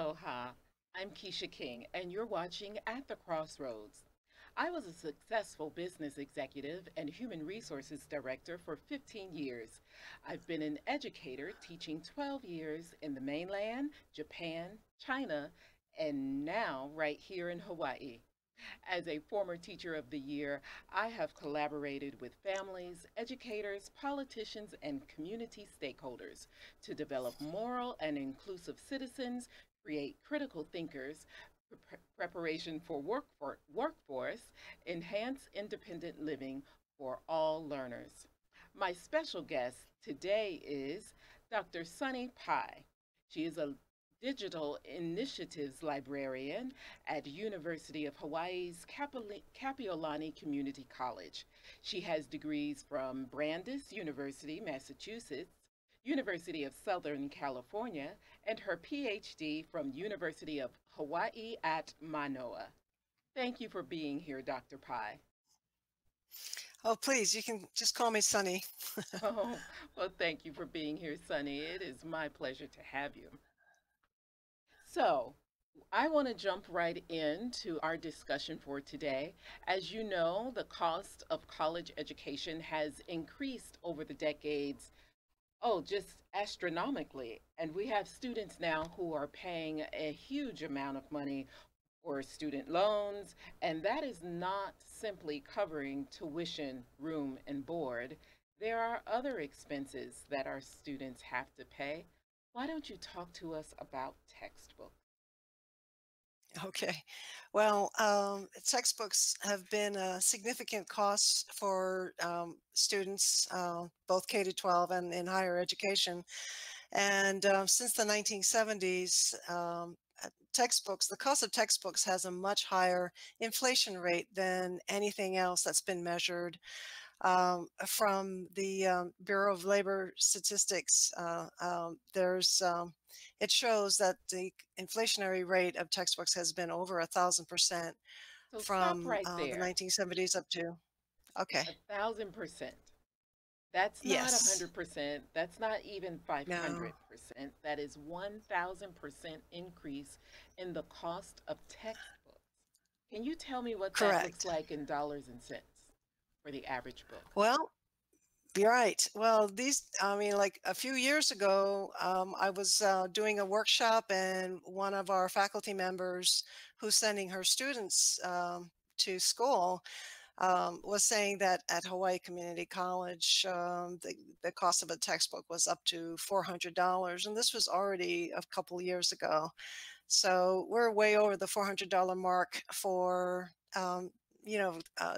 Aloha, I'm Keisha King, and you're watching At the Crossroads. I was a successful business executive and human resources director for 15 years. I've been an educator teaching 12 years in the mainland, Japan, China, and now right here in Hawaii. As a former Teacher of the Year, I have collaborated with families, educators, politicians, and community stakeholders to develop moral and inclusive citizens, create critical thinkers, preparation for workforce, enhance independent living for all learners. My special guest today is Dr. Sunny Pai. She is a Digital Initiatives Librarian at University of Hawaii's Kapiolani Community College. She has degrees from Brandeis University, Massachusetts, University of Southern California, and her PhD from University of Hawaii at Manoa. Thank you for being here, Dr. Pai. Oh, please, you can just call me Sunny. Oh, well, thank you for being here, Sunny. It is my pleasure to have you. So I want to jump right into our discussion for today. As you know, the cost of college education has increased over the decades, just astronomically. And we have students now who are paying a huge amount of money for student loans, and that is not simply covering tuition, room, and board. There are other expenses that our students have to pay. Why don't you talk to us about textbooks? Okay. Well, textbooks have been a significant cost for students, both K-12 and in higher education. And since the 1970s, textbooks, the cost of textbooks has a much higher inflation rate than anything else that's been measured. From the Bureau of Labor Statistics, it shows that the inflationary rate of textbooks has been over 1,000% from the 1970s up to, okay. 1,000%. That's not 100%. That's not even 500%. That is 1,000% increase in the cost of textbooks. Can you tell me what that looks like in dollars and cents? For the average book? Well, you're right. Well, these, I mean, like a few years ago, I was doing a workshop, and one of our faculty members who's sending her students to school was saying that at Hawaii Community College, the cost of a textbook was up to $400. And this was already a couple years ago. So we're way over the $400 mark for,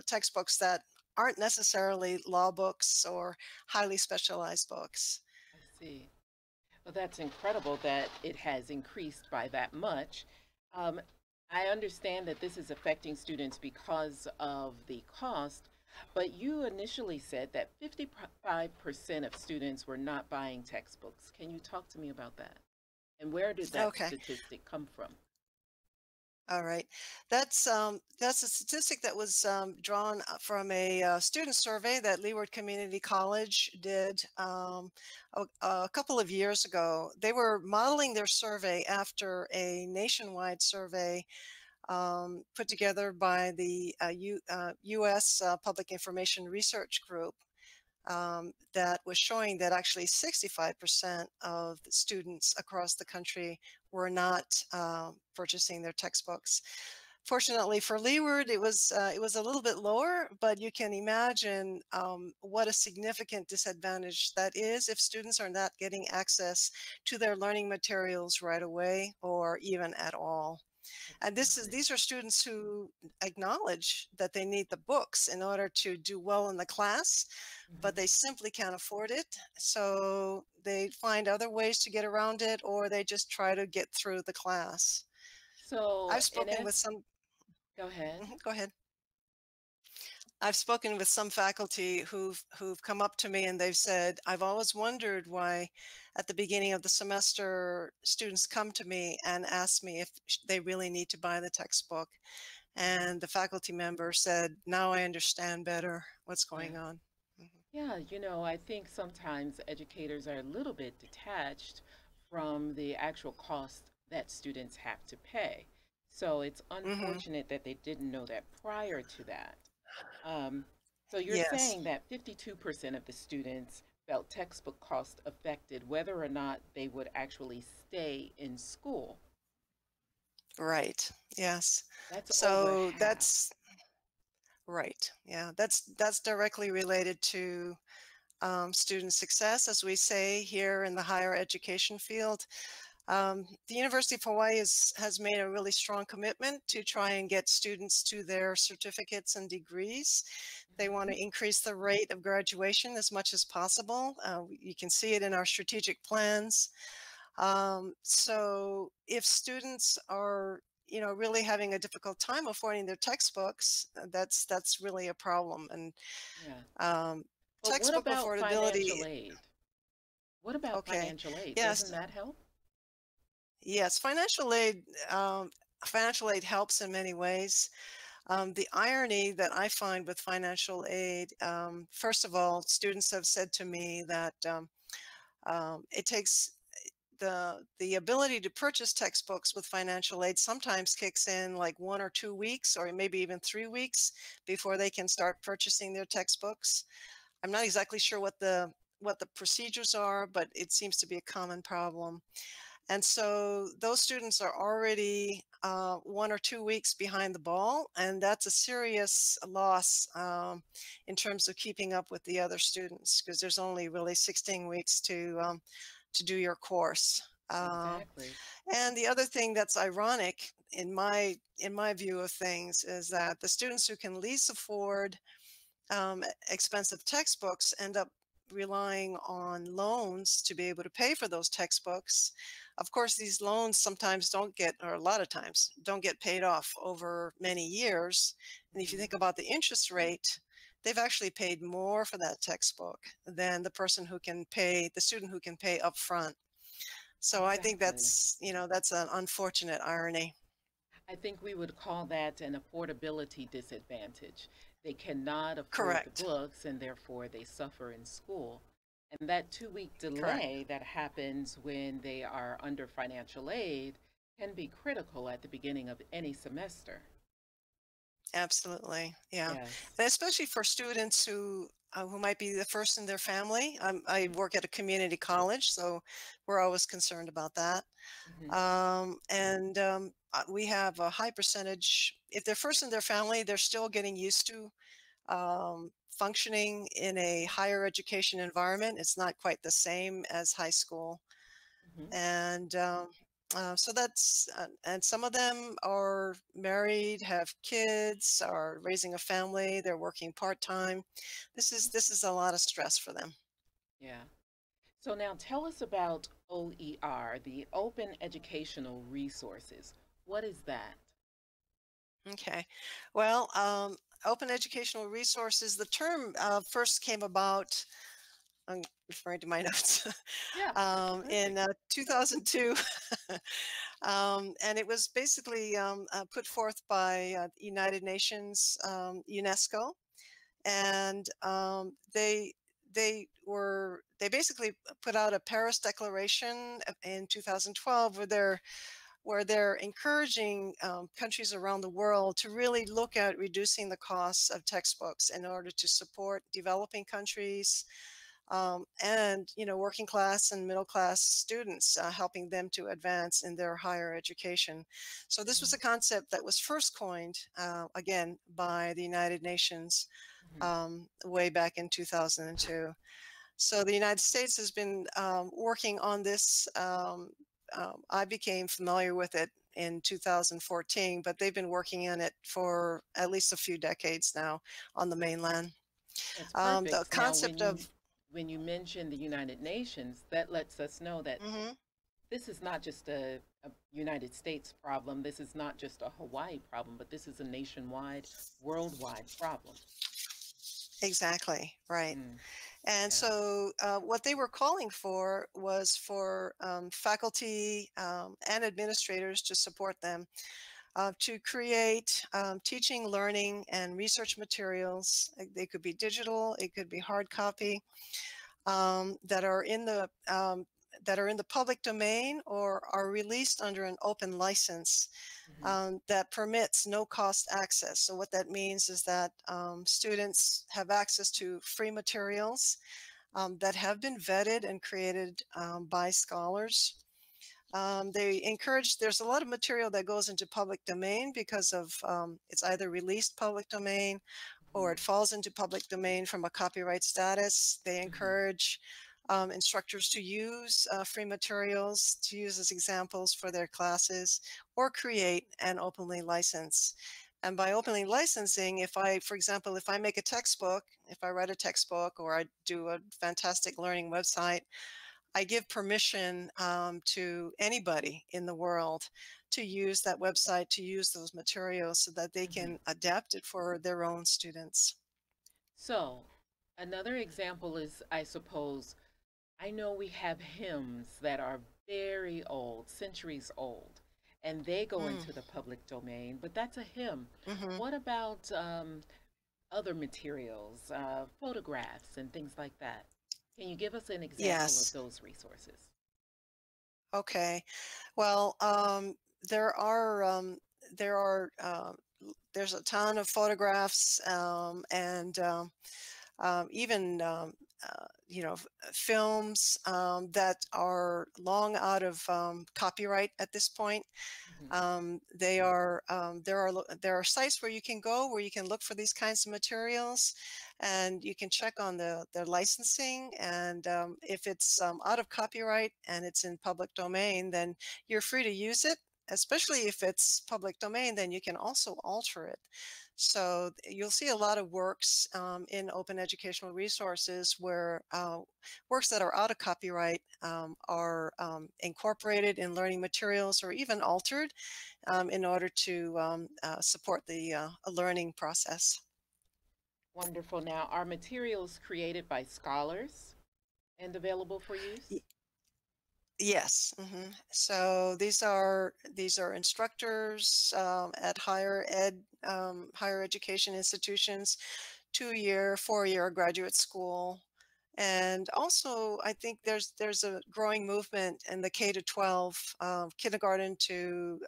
textbooks that aren't necessarily law books or highly specialized books. I see. Well, that's incredible that it has increased by that much. I understand that this is affecting students because of the cost, but you initially said that 55% of students were not buying textbooks. Can you talk to me about that? And where did that statistic come from? All right. That's a statistic that was drawn from a student survey that Leeward Community College did a couple of years ago. They were modeling their survey after a nationwide survey put together by the U.S. Public Information Research Group that was showing that actually 65% of the students across the country were not purchasing their textbooks. Fortunately for Leeward, it was a little bit lower, but you can imagine what a significant disadvantage that is if students are not getting access to their learning materials right away or even at all. And this is, these are students who acknowledge that they need the books in order to do well in the class, but they simply can't afford it. So they find other ways to get around it, or they just try to get through the class. So I've spoken with some, I've spoken with some faculty who've come up to me and they've said, I've always wondered why at the beginning of the semester, students come to me and ask me if they really need to buy the textbook. And the faculty member said, now I understand better what's going on. Yeah, you know, I think sometimes educators are a little bit detached from the actual cost that students have to pay. So it's unfortunate that they didn't know that prior to that. So you're saying that 52% of the students felt textbook costs affected whether or not they would actually stay in school. Right. Yes. That's so that's right. Yeah, that's directly related to student success, as we say here in the higher education field. The University of Hawaii has made a really strong commitment to try and get students to their certificates and degrees. They want to increase the rate of graduation as much as possible. You can see it in our strategic plans. So if students are, you know, really having a difficult time affording their textbooks, that's really a problem. And well, textbook affordability. Financial aid? What about financial aid? Doesn't that help? Yes, financial aid helps in many ways. The irony that I find with financial aid, first of all, students have said to me that it takes the ability to purchase textbooks with financial aid sometimes kicks in like 1 or 2 weeks, or maybe even 3 weeks before they can start purchasing their textbooks. I'm not exactly sure what the procedures are, but it seems to be a common problem. And so those students are already 1 or 2 weeks behind the ball, and that's a serious loss in terms of keeping up with the other students, because there's only really 16 weeks to do your course. Exactly. And the other thing that's ironic in my view of things is that the students who can least afford expensive textbooks end up relying on loans to be able to pay for those textbooks. Of course, these loans sometimes don't get, or a lot of times, don't get paid off over many years. And if you think about the interest rate, they've actually paid more for that textbook than the person who can pay, the student who can pay up front. So I think that's, you know, that's an unfortunate irony. I think we would call that an affordability disadvantage. They cannot afford the books, and therefore they suffer in school. And that 2-week delay that happens when they are under financial aid can be critical at the beginning of any semester. Absolutely, yeah. Yes. And especially for students who might be the first in their family. I work at a community college, so we're always concerned about that. We have a high percentage, if they're first in their family, they're still getting used to functioning in a higher education environment. It's not quite the same as high school. And so that's, and some of them are married, have kids, are raising a family, they're working part-time. This is a lot of stress for them. Yeah. So now tell us about OER, the Open Educational Resources. What is that? Okay. Well, Open Educational Resources, the term first came about, I'm referring to my notes, in 2002. And it was basically put forth by the United Nations, UNESCO. And they basically put out a Paris Declaration in 2012 where they're encouraging countries around the world to really look at reducing the costs of textbooks in order to support developing countries and, you know, working class and middle class students, helping them to advance in their higher education. So this was a concept that was first coined, again, by the United Nations way back in 2002. So the United States has been working on this. I became familiar with it in 2014, but they've been working on it for at least a few decades now on the mainland. The concept when you mention the United Nations, that lets us know that this is not just a United States problem. This is not just a Hawaii problem, but this is a nationwide, worldwide problem. Exactly, right. And so what they were calling for was for faculty and administrators to support them to create teaching, learning, and research materials. They could be digital, it could be hard copy, that are in the that are in the public domain or are released under an open license that permits no-cost access. So what that means is that students have access to free materials that have been vetted and created by scholars. There's a lot of material that goes into public domain because of it's either released public domain or it falls into public domain from a copyright status. They encourage instructors to use free materials, to use as examples for their classes, or create and openly license. And by openly licensing, if I, for example, if I make a textbook, if I write a textbook or I do a fantastic learning website, I give permission to anybody in the world to use that website, to use those materials so that they can adapt it for their own students. So another example is, I suppose, I know we have hymns that are very old, centuries old, and they go into the public domain, but that's a hymn. What about other materials, photographs and things like that? Can you give us an example of those resources? Okay, well, there's a ton of photographs and even films that are long out of copyright at this point. There are sites where you can go where you can look for these kinds of materials, and you can check on their licensing. And if it's out of copyright and it's in public domain, then you're free to use it. Especially if it's public domain, then you can also alter it. So you'll see a lot of works in open educational resources where works that are out of copyright are incorporated in learning materials or even altered in order to support the learning process. Wonderful. Now, are materials created by scholars and available for use? Yes. So these are instructors at higher education institutions, 2-year, 4-year graduate school, and also I think there's a growing movement in the K-12, kindergarten to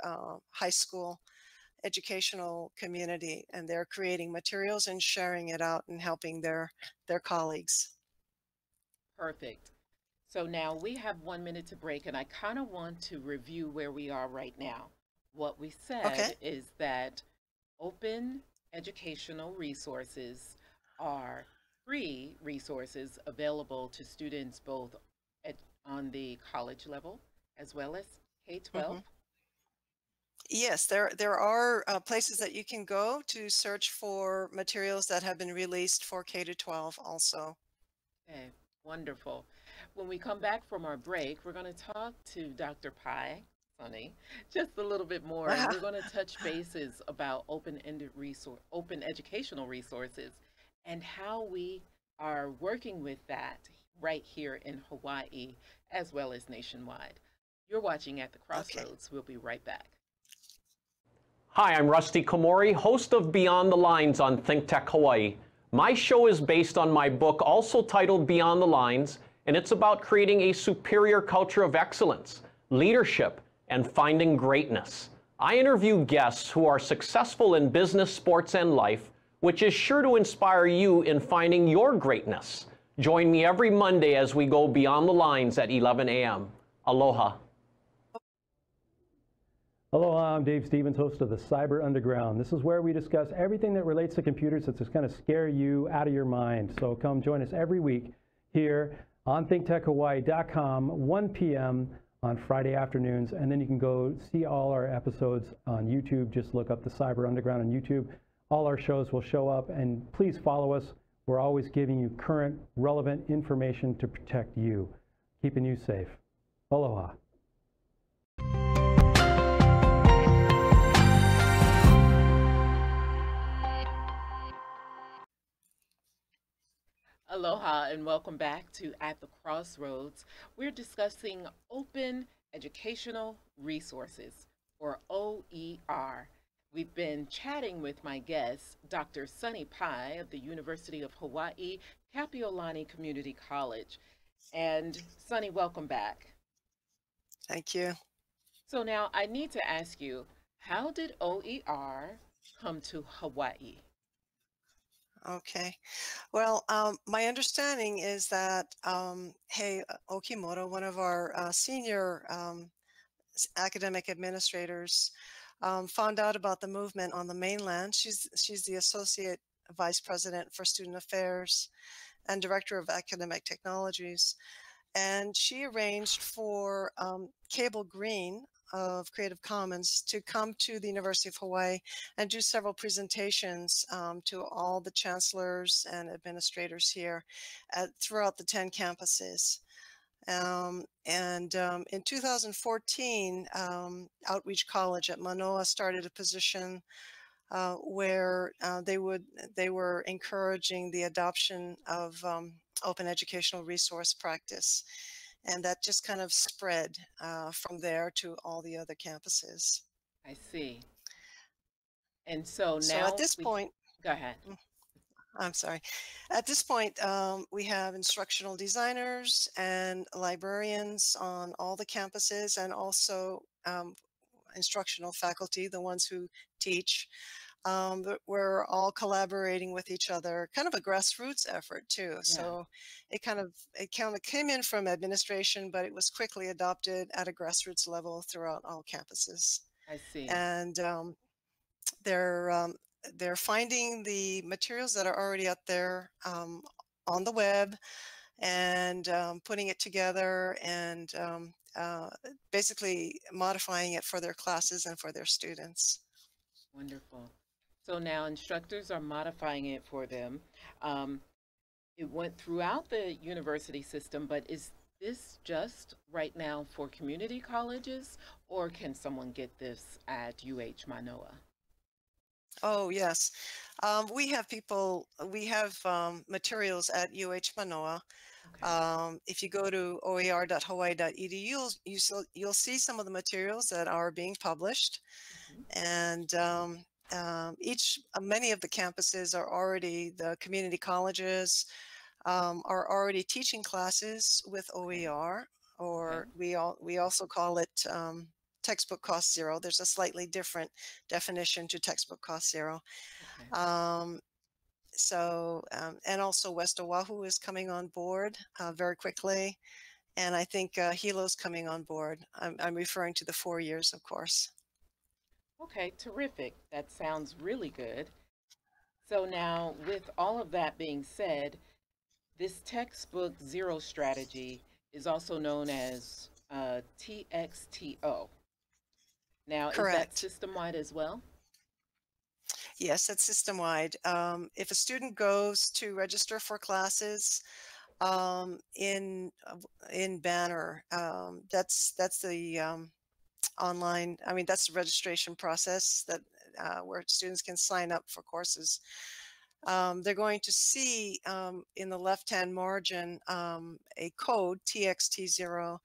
high school educational community, and they're creating materials and sharing it out and helping their colleagues. Perfect. So now we have 1 minute to break, and I kind of want to review where we are right now. What we said is that open educational resources are free resources available to students both on the college level as well as K-12. Yes, there are places that you can go to search for materials that have been released for K-12 also. Okay. Wonderful. When we come back from our break, we're going to talk to Dr. Pai, Sunny, just a little bit more. We're going to touch bases about open educational resources and how we are working with that right here in Hawaii as well as nationwide. You're watching At the Crossroads. We'll be right back. Hi, I'm Rusty Komori, host of Beyond the Lines on Think Tech Hawaii. My show is based on my book, also titled Beyond the Lines, and it's about creating a superior culture of excellence, leadership, and finding greatness. I interview guests who are successful in business, sports, and life, which is sure to inspire you in finding your greatness. Join me every Monday as we go Beyond the Lines at 11 a.m. Aloha. Aloha, I'm Dave Stevens, host of The Cyber Underground. This is where we discuss everything that relates to computers that's just going to scare you out of your mind. So come join us every week here on thinktechhawaii.com, 1 p.m. on Friday afternoons. And then you can go see all our episodes on YouTube. Just look up The Cyber Underground on YouTube. All our shows will show up. And please follow us. We're always giving you current, relevant information to protect you, keeping you safe. Aloha. Aloha and welcome back to At the Crossroads. We're discussing open educational resources, or OER. We've been chatting with my guest, Dr. Sunny Pai of the University of Hawaii, Kapiolani Community College. And Sunny, welcome back. Thank you. So now I need to ask you, how did OER come to Hawaii? Okay. Well, my understanding is that Hei Okimoto, one of our senior academic administrators, found out about the movement on the mainland. She's the associate vice president for student affairs and director of academic technologies. And she arranged for Cable Green of Creative Commons to come to the University of Hawaii and do several presentations to all the chancellors and administrators here throughout the 10 campuses. In 2014, Outreach College at Manoa started a position where they were encouraging the adoption of open educational resource practice. And that just kind of spread from there to all the other campuses. I see. And so now— go ahead. I'm sorry. At this point, we have instructional designers and librarians on all the campuses, and also instructional faculty, the ones who teach. We're all collaborating with each other, kind of a grassroots effort too. Yeah. So it kind of came in from administration, but it was quickly adopted at a grassroots level throughout all campuses. I see. And they're finding the materials that are already out there on the web and putting it together and basically modifying it for their classes and for their students. Wonderful. So now instructors are modifying it for them. It went throughout the university system, but is this just right now for community colleges, or can someone get this at UH Manoa? Oh, yes. We have materials at UH Manoa. Okay. If you go to oer.hawaii.edu, you'll see some of the materials that are being published. Mm-hmm. And many of the campuses are already, the community colleges are already teaching classes with OER, or okay. we also call it textbook cost zero. There's a slightly different definition to textbook cost zero. Okay. And also West Oahu is coming on board very quickly. And I think Hilo's coming on board. I'm referring to the 4 years, of course. Okay, terrific. That sounds really good. So now, with all of that being said, this textbook zero strategy is also known as TXTO. Now, correct. Is that system-wide as well? Yes, that's system-wide. If a student goes to register for classes in Banner, that's the online. I mean, that's the registration process that where students can sign up for courses. They're going to see in the left-hand margin a code TXT0.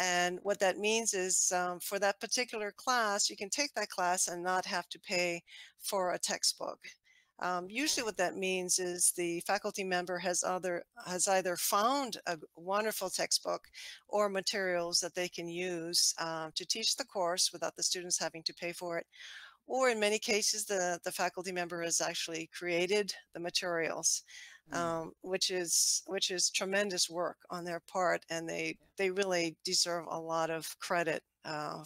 And what that means is for that particular class, you can take that class and not have to pay for a textbook. Usually what that means is the faculty member has either found a wonderful textbook or materials that they can use to teach the course without the students having to pay for it. Or in many cases, the faculty member has actually created the materials, which is tremendous work on their part, and they really deserve a lot of credit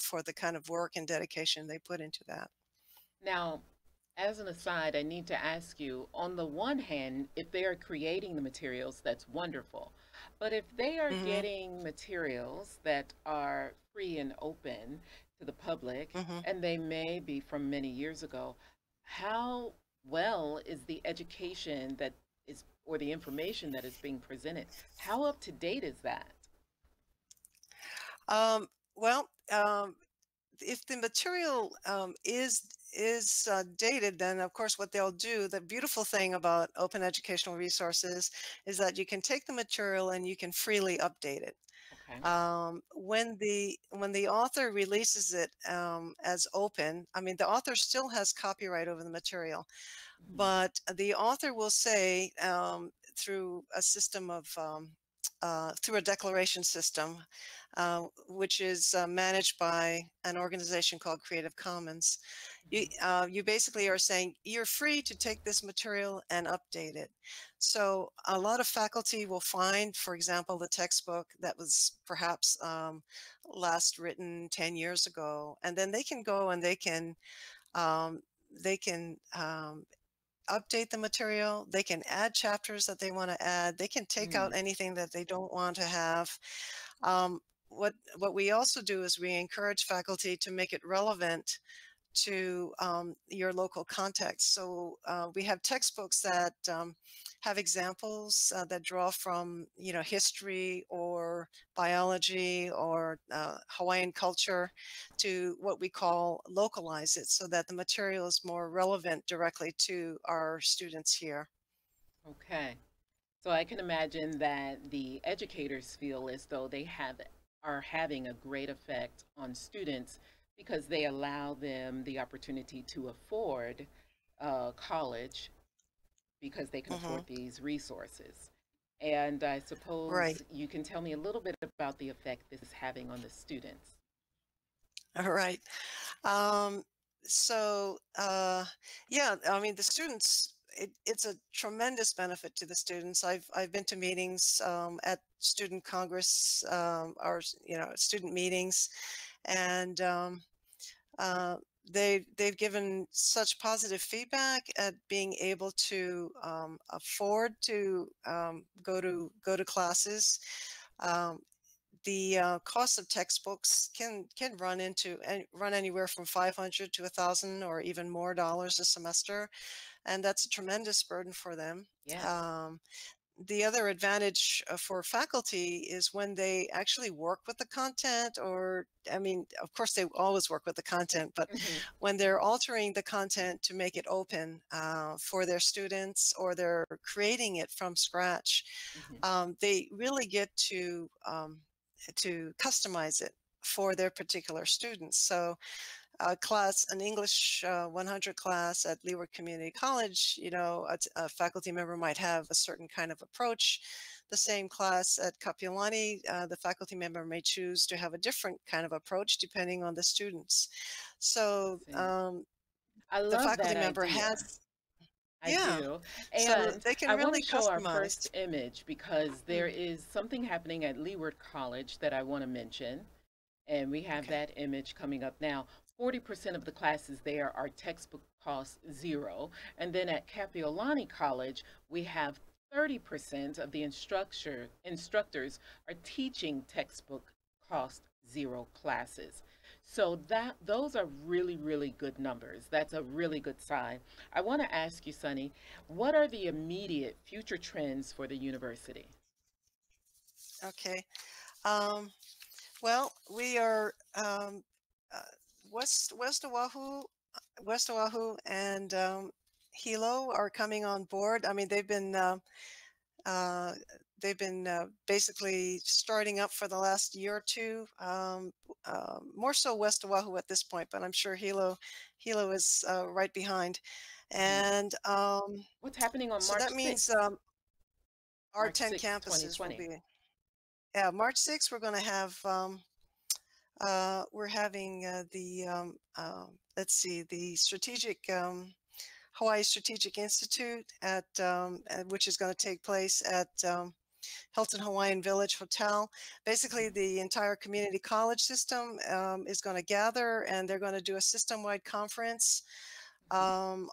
for the kind of work and dedication they put into that. Now, as an aside, I need to ask you, on the one hand, if they are creating the materials, that's wonderful. But if they are getting materials that are free and open to the public, and they may be from many years ago, how well is the education that is, or the information that is being presented? How up to date is that? If the material is dated, then of course what they'll do, the beautiful thing about open educational resources is that you can take the material and you can freely update it. Okay. When the author releases it as open, I mean, the author still has copyright over the material, but the author will say through a system of through a declaration system, which is managed by an organization called Creative Commons. You basically are saying you're free to take this material and update it. So a lot of faculty will find, for example, the textbook that was perhaps last written 10 years ago, and then they can go and they can update the material. They can add chapters that they want to add. They can take out anything that they don't want to have. What we also do is we encourage faculty to make it relevant to your local context. So we have textbooks that have examples that draw from, you know, history or biology or Hawaiian culture to what we call localize it, so that the material is more relevant directly to our students here. Okay, so I can imagine that the educators feel as though they are having a great effect on students, because they allow them the opportunity to afford college, because they can afford these resources. And I suppose you can tell me a little bit about the effect this is having on the students. All right. Yeah, I mean, the students, it's a tremendous benefit to the students. I've been to meetings at student congress, or, you know, student meetings, and they've given such positive feedback at being able to afford to go to classes. The cost of textbooks can run anywhere from $500 to $1,000 or even more dollars a semester, and that's a tremendous burden for them. Yeah. The other advantage for faculty is when they actually work with the content, or, I mean, of course they always work with the content, but when they're altering the content to make it open for their students, or they're creating it from scratch, they really get to customize it for their particular students. So a class, an English 100 class at Leeward Community College, you know, a faculty member might have a certain kind of approach. The same class at Kapiolani, the faculty member may choose to have a different kind of approach depending on the students. So I love the faculty member has. I do. And so they can really show our first image, because there is something happening at Leeward College that I want to mention. And we have that image coming up now. 40% of the classes there are textbook cost zero. And then at Kapiolani College, we have 30% of the instructors are teaching textbook cost zero classes. So those are really, really good numbers. That's a really good sign. I want to ask you, Sunny, what are the immediate future trends for the university? Okay. Well, we are West Oahu and Hilo are coming on board. I mean, they've been basically starting up for the last year or two. More so West Oahu at this point, but I'm sure Hilo is right behind. And what's happening on March 6th? So that means our March 10 campuses will be. Yeah, March 6th, we're going to have, the strategic, Hawaii Strategic Institute at, which is going to take place at Hilton Hawaiian Village Hotel. Basically, the entire community college system is going to gather, and they're going to do a system-wide conference on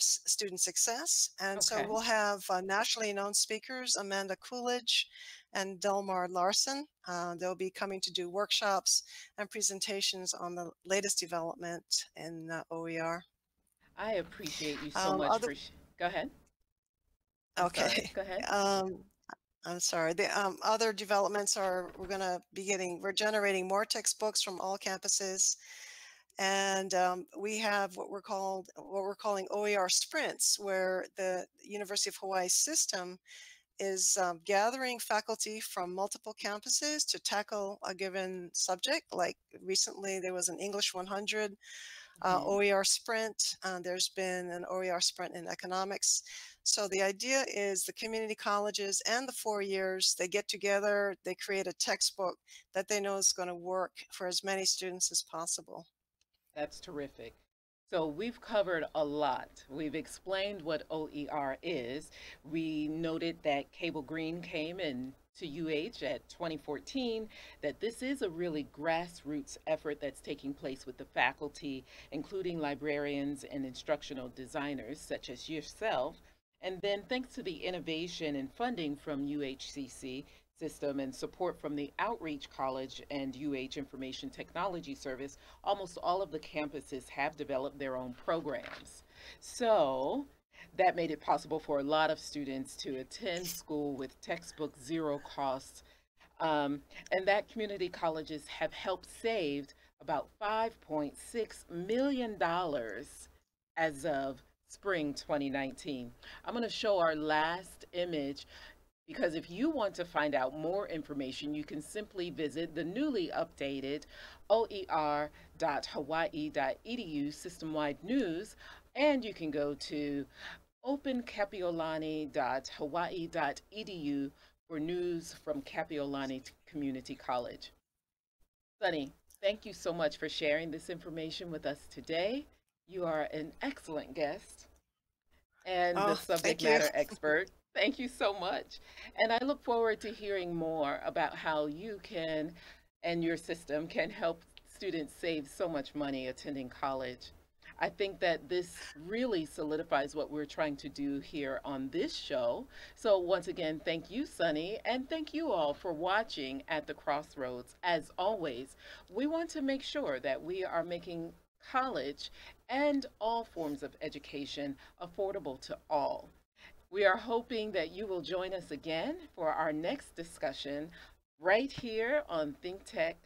student success. And so we'll have nationally known speakers, Amanda Coolidge and Delmar Larson. They'll be coming to do workshops and presentations on the latest development in OER. I appreciate you so much. Go ahead. Go ahead. I'm sorry. The other developments are, we're generating more textbooks from all campuses. And we have what we're calling OER sprints, where the University of Hawaii system is gathering faculty from multiple campuses to tackle a given subject. Like recently, there was an English 100 OER Sprint. There's been an OER Sprint in economics. So the idea is the community colleges and the 4 years, they get together, they create a textbook that they know is going to work for as many students as possible. That's terrific. So we've covered a lot. We've explained what OER is. We noted that Cable Green came in to UH at 2014, that this is a really grassroots effort that's taking place with the faculty, including librarians and instructional designers such as yourself. And then thanks to the innovation and funding from UHCC system and support from the Outreach College and UH Information Technology Service, almost all of the campuses have developed their own programs. So that made it possible for a lot of students to attend school with textbook zero costs. And that community colleges have helped save about $5.6 million as of spring 2019. I'm going to show our last image, because if you want to find out more information, you can simply visit the newly updated oer.hawaii.edu system-wide news, and you can go to openkapiolani.hawaii.edu for news from Kapiolani Community College. Sunny, thank you so much for sharing this information with us today. You are an excellent guest and the subject matter expert. Thank you so much. And I look forward to hearing more about how you can and your system can help students save so much money attending college. I think that this really solidifies what we're trying to do here on this show. So once again, thank you, Sunny, and thank you all for watching at the Crossroads. As always, we want to make sure that we are making college and all forms of education affordable to all. We are hoping that you will join us again for our next discussion right here on Think Tech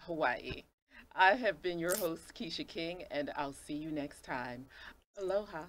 Hawaii. I have been your host, Keisha King, and I'll see you next time. Aloha.